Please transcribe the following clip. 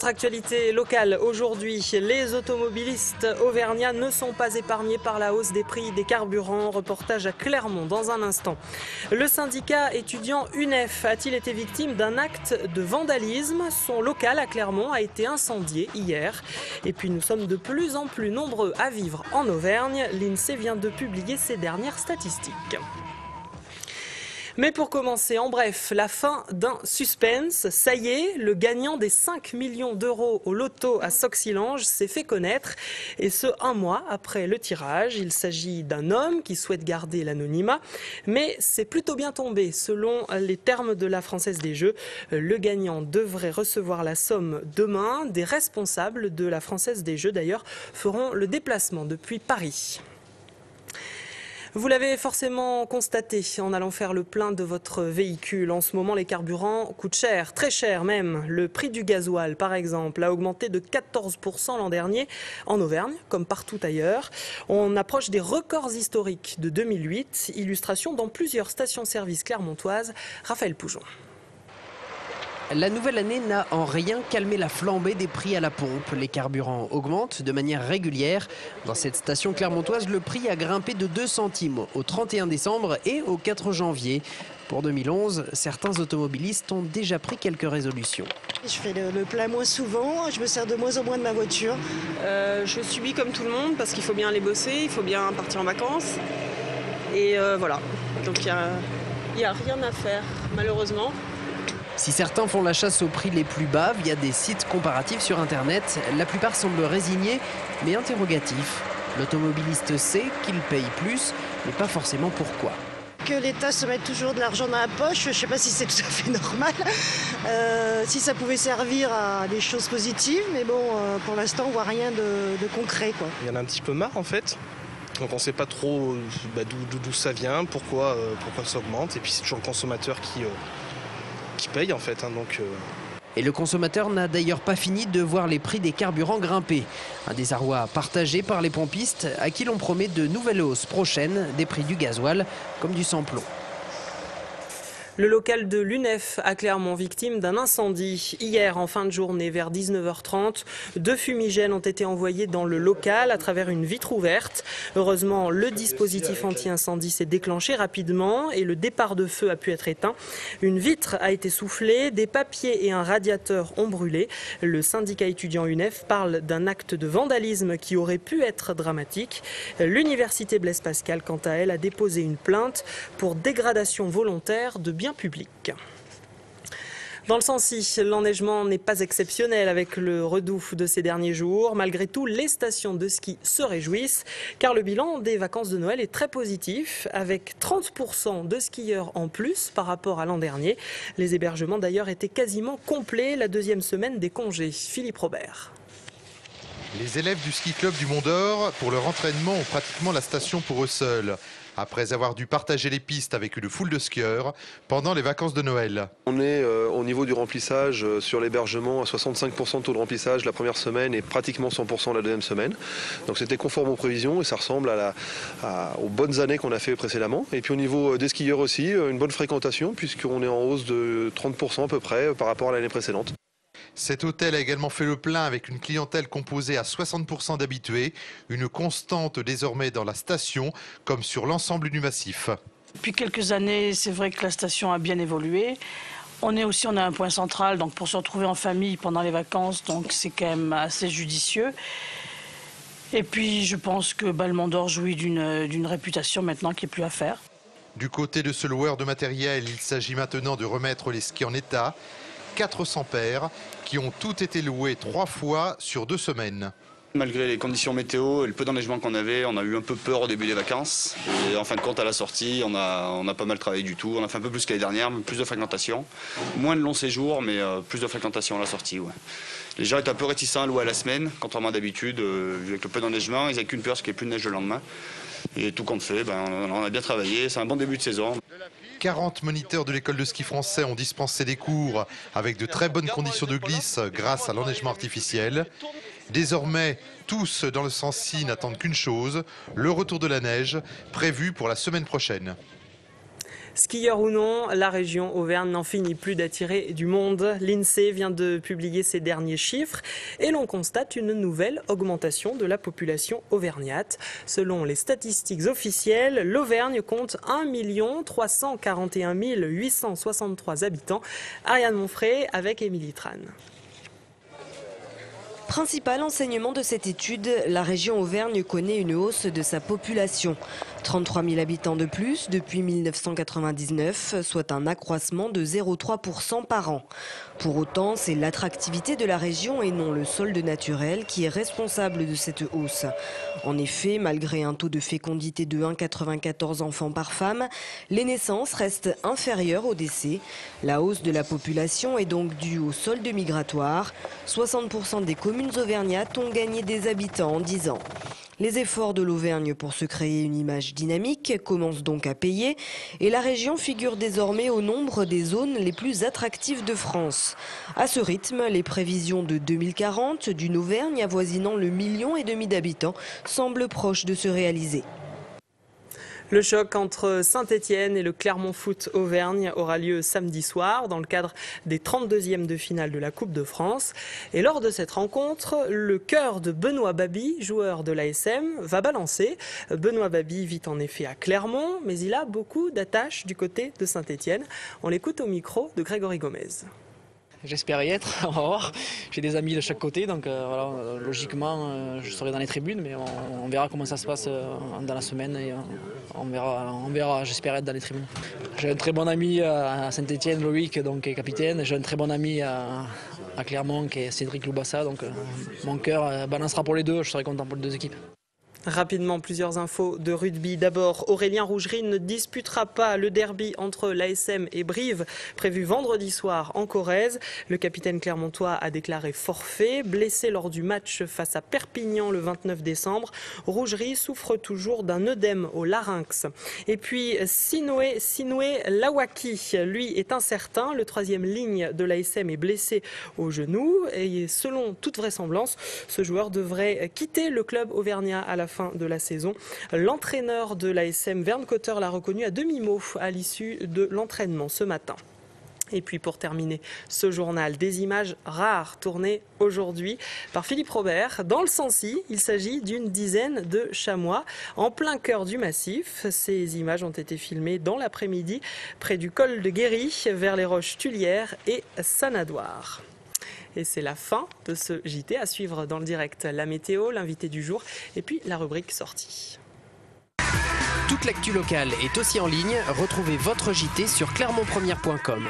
Votre actualité locale aujourd'hui, les automobilistes auvergnats ne sont pas épargnés par la hausse des prix des carburants. Reportage à Clermont dans un instant. Le syndicat étudiant UNEF a-t-il été victime d'un acte de vandalisme? Son local à Clermont a été incendié hier. Et puis nous sommes de plus en plus nombreux à vivre en Auvergne. L'INSEE vient de publier ses dernières statistiques. Mais pour commencer, en bref, la fin d'un suspense. Ça y est, le gagnant des 5 millions d'euros au loto à Soxilange s'est fait connaître. Et ce, un mois après le tirage. Il s'agit d'un homme qui souhaite garder l'anonymat. Mais c'est plutôt bien tombé. Selon les termes de la Française des Jeux, le gagnant devrait recevoir la somme demain. Des responsables de la Française des Jeux, d'ailleurs, feront le déplacement depuis Paris. Vous l'avez forcément constaté en allant faire le plein de votre véhicule. En ce moment, les carburants coûtent cher, très cher même. Le prix du gasoil, par exemple, a augmenté de 14% l'an dernier en Auvergne, comme partout ailleurs. On approche des records historiques de 2008. Illustration dans plusieurs stations-service clermontoises. Raphaël Poujon. La nouvelle année n'a en rien calmé la flambée des prix à la pompe. Les carburants augmentent de manière régulière. Dans cette station clermontoise, le prix a grimpé de 2 centimes au 31 décembre et au 4 janvier. Pour 2011, certains automobilistes ont déjà pris quelques résolutions. Je fais le plein moins souvent, je me sers de moins en moins de ma voiture. Je subis comme tout le monde parce qu'il faut bien aller bosser, il faut bien partir en vacances. Et voilà, donc il n'y a rien à faire malheureusement. Si certains font la chasse aux prix les plus bas via des sites comparatifs sur Internet, la plupart semblent résignés, mais interrogatifs. L'automobiliste sait qu'il paye plus, mais pas forcément pourquoi. Que l'État se mette toujours de l'argent dans la poche, je ne sais pas si c'est tout à fait normal. Si ça pouvait servir à des choses positives, mais bon, pour l'instant, on voit rien de concret, quoi. Il y en a un petit peu marre, en fait. Donc on ne sait pas trop d'où ça vient, pourquoi ça augmente. Et puis c'est toujours le consommateur qui paye en fait. Et le consommateur n'a d'ailleurs pas fini de voir les prix des carburants grimper. Un désarroi partagé par les pompistes à qui l'on promet de nouvelles hausses prochaines des prix du gasoil comme du sans-plomb. Le local de l'UNEF à Clermont, victime d'un incendie. Hier, en fin de journée, vers 19h30, 2 fumigènes ont été envoyés dans le local à travers une vitre ouverte. Heureusement, le dispositif anti-incendie s'est déclenché rapidement et le départ de feu a pu être éteint. Une vitre a été soufflée, des papiers et un radiateur ont brûlé. Le syndicat étudiant UNEF parle d'un acte de vandalisme qui aurait pu être dramatique. L'université Blaise Pascal, quant à elle, a déposé une plainte pour dégradation volontaire de biens public. Dans le Sancy, l'enneigement n'est pas exceptionnel avec le redoux de ces derniers jours. Malgré tout, les stations de ski se réjouissent car le bilan des vacances de Noël est très positif avec 30% de skieurs en plus par rapport à l'an dernier. Les hébergements d'ailleurs étaient quasiment complets la deuxième semaine des congés. Philippe Robert. Les élèves du ski club du Mont-d'Or, pour leur entraînement, ont pratiquement la station pour eux seuls. Après avoir dû partager les pistes avec une foule de skieurs pendant les vacances de Noël. On est au niveau du remplissage sur l'hébergement à 65% de taux de remplissage la première semaine et pratiquement 100% la deuxième semaine. Donc c'était conforme aux prévisions et ça ressemble aux bonnes années qu'on a fait précédemment. Et puis au niveau des skieurs aussi, une bonne fréquentation puisqu'on est en hausse de 30% à peu près par rapport à l'année précédente. Cet hôtel a également fait le plein avec une clientèle composée à 60% d'habitués, une constante désormais dans la station comme sur l'ensemble du massif. Depuis quelques années, c'est vrai que la station a bien évolué. On a un point central donc pour se retrouver en famille pendant les vacances, donc c'est quand même assez judicieux. Et puis je pense que Balmondor jouit d'une réputation maintenant qui n'est plus à faire. Du côté de ce loueur de matériel, il s'agit maintenant de remettre les skis en état. 400 paires qui ont toutes été louées 3 fois sur 2 semaines. Malgré les conditions météo et le peu d'enneigement qu'on avait, on a eu un peu peur au début des vacances. Et en fin de compte, à la sortie, on a pas mal travaillé du tout. On a fait un peu plus qu'année dernière, plus de fréquentation. Moins de longs séjours, mais plus de fréquentation à la sortie. Ouais. Les gens étaient un peu réticents à louer à la semaine, contrairement à d'habitude. Avec le peu d'enneigement, ils n'avaient qu'une peur, ce qui est plus de neige le lendemain. Et tout compte fait, on a bien travaillé. C'est un bon début de saison. 40 moniteurs de l'école de ski français ont dispensé des cours avec de très bonnes conditions de glisse grâce à l'enneigement artificiel. Désormais, tous dans le Sancy n'attendent qu'une chose, le retour de la neige, prévu pour la semaine prochaine. Skieur ou non, la région Auvergne n'en finit plus d'attirer du monde. L'INSEE vient de publier ses derniers chiffres et l'on constate une nouvelle augmentation de la population auvergnate. Selon les statistiques officielles, l'Auvergne compte 1 341 863 habitants. Ariane Monfray avec Émilie Tran. Principal enseignement de cette étude, la région Auvergne connaît une hausse de sa population. 33 000 habitants de plus depuis 1999, soit un accroissement de 0,3% par an. Pour autant, c'est l'attractivité de la région et non le solde naturel qui est responsable de cette hausse. En effet, malgré un taux de fécondité de 1,94 enfants par femme, les naissances restent inférieures aux décès. La hausse de la population est donc due au solde migratoire. 60% des communes auvergnates ont gagné des habitants en 10 ans. Les efforts de l'Auvergne pour se créer une image dynamique commencent donc à payer et la région figure désormais au nombre des zones les plus attractives de France. À ce rythme, les prévisions de 2040 d'une Auvergne avoisinant le 1,5 million d'habitants semblent proches de se réaliser. Le choc entre Saint-Étienne et le Clermont Foot Auvergne aura lieu samedi soir dans le cadre des 32e de finale de la Coupe de France. Et lors de cette rencontre, le cœur de Benoît Babi, joueur de l'ASM, va balancer. Benoît Babi vit en effet à Clermont, mais il a beaucoup d'attaches du côté de Saint-Étienne. On l'écoute au micro de Grégory Gomez. J'espère y être, on va voir. J'ai des amis de chaque côté, donc voilà, logiquement, je serai dans les tribunes, mais on verra comment ça se passe dans la semaine et on verra, j'espère être dans les tribunes. J'ai un très bon ami à Saint-Étienne, Loïc, donc, qui est capitaine. J'ai un très bon ami à Clermont, qui est Cédric Loubassa, donc mon cœur balancera pour les deux, je serai content pour les deux équipes. Rapidement, plusieurs infos de rugby. D'abord, Aurélien Rougerie ne disputera pas le derby entre l'ASM et Brive, prévu vendredi soir en Corrèze. Le capitaine clermontois a déclaré forfait. Blessé lors du match face à Perpignan le 29 décembre, Rougerie souffre toujours d'un œdème au larynx. Et puis, Sinoué Lawaki, lui, est incertain. Le troisième ligne de l'ASM est blessé au genou. Et selon toute vraisemblance, ce joueur devrait quitter le club auvergnat à la fin de la saison. L'entraîneur de l'ASM, Vern Cotter, l'a reconnu à demi-mot à l'issue de l'entraînement ce matin. Et puis pour terminer ce journal, des images rares tournées aujourd'hui par Philippe Robert. Dans le Sancy, il s'agit d'une dizaine de chamois en plein cœur du massif. Ces images ont été filmées dans l'après-midi près du col de Guéry, vers les Roches-Tullières et Sanadoire. Et c'est la fin de ce JT. À suivre dans le direct, la météo, l'invité du jour et puis la rubrique sortie. Toute l'actu locale est aussi en ligne. Retrouvez votre JT sur clermontpremière.com.